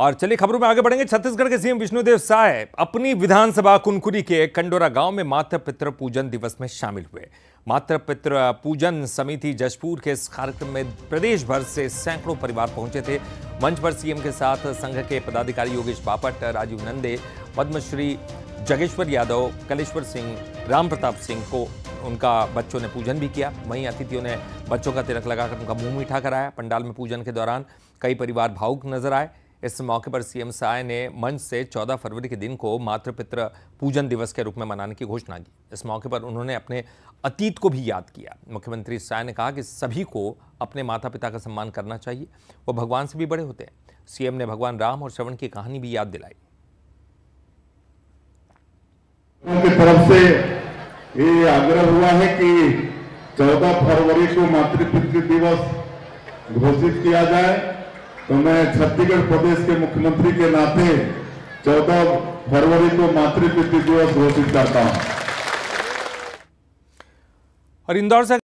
और चलिए खबरों में आगे बढ़ेंगे। छत्तीसगढ़ के सीएम विष्णुदेव साय अपनी विधानसभा कुनकुरी के कंडोरा गांव में मातृ पितृ पूजन दिवस में शामिल हुए। मातृ पितृ पूजन समिति जशपुर के इस कार्यक्रम में प्रदेश भर से सैकड़ों परिवार पहुंचे थे। मंच पर सीएम के साथ संघ के पदाधिकारी योगेश पापट, राजीव नंदे, पद्मश्री जगेश्वर यादव, कलेश्वर सिंह, राम प्रताप सिंह को उनका बच्चों ने पूजन भी किया। वहीं अतिथियों ने बच्चों का तिलक लगाकर उनका मुंह मीठा कराया। पंडाल में पूजन के दौरान कई परिवार भावुक नजर आए। इस मौके पर सीएम साय ने मंच से 14 फरवरी के दिन को मातृ पितृ पूजन दिवस के रूप में मनाने की घोषणा की। इस मौके पर उन्होंने अपने अतीत को भी याद किया। मुख्यमंत्री साय ने कहा कि सभी को अपने माता पिता का सम्मान करना चाहिए, वो भगवान से भी बड़े होते हैं। सीएम ने भगवान राम और श्रवण की कहानी भी याद दिलाई। उनकी तरफ से ये आग्रह हुआ है कि 14 फरवरी को मातृ पितृ दिवस घोषित किया जाए। तो मैं छत्तीसगढ़ प्रदेश के मुख्यमंत्री के नाते 14 फरवरी को मातृ पितृ दिवस घोषित करता हूँ। और इंदौर से